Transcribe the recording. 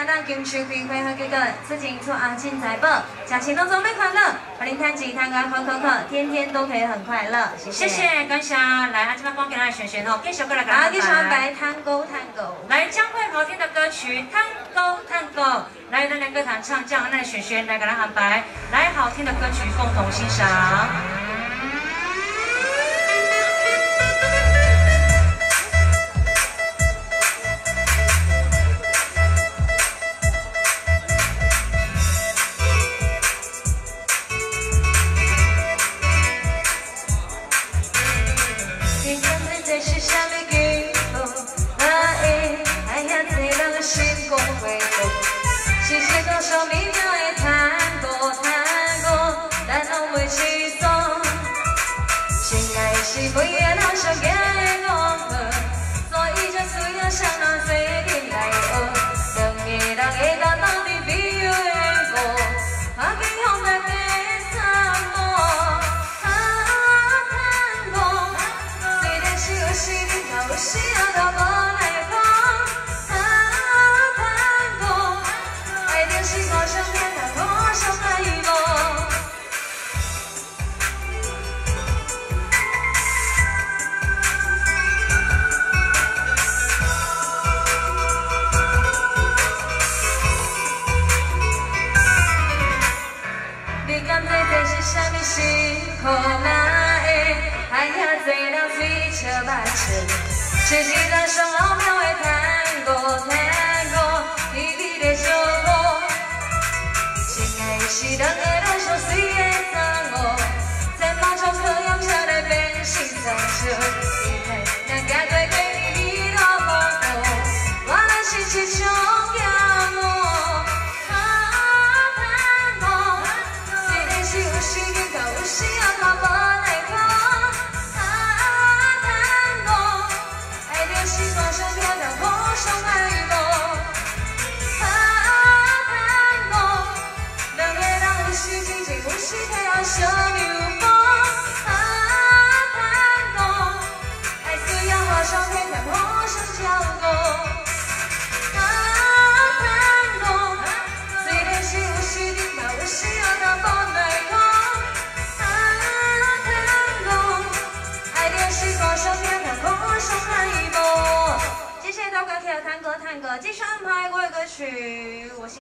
亚大金曲开会和哥哥，最近做阿进财报，假期当中没快乐，我连弹吉他啊，扣，天天都可以很快乐。谢谢，感谢。来，阿进帮给大家选选哦，继续过来给大家。啊，继续来探戈。来，将会好听的歌曲，探戈。来，咱两个弹唱，这样那选选来给大家喊白，来好听的歌曲共同欣赏。 继续安排各位歌曲，我。